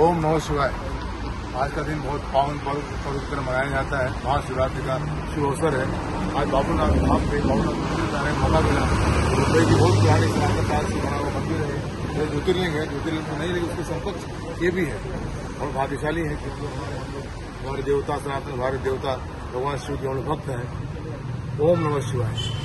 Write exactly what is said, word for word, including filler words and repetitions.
ओम नमः शिवाय। आज का दिन बहुत पावन पर्व की तरह मनाया जाता है। महाशिवरात्रि का शुभ अवसर है। आज बाबूनाथ धाम पे बाबूनाथ मौका मिला। रुपये की बहुत प्यारी बना हुआ मंदिर है। ये ज्योतिर्लिंग है, ज्योतिर्लिंग तो नहीं लेकिन उसके समकक्ष ये भी है और भाग्यशाली है कि हमारे देवता, सनातन भारत देवता भगवान शिव के भक्त हैं। ओम नमः शिवाय।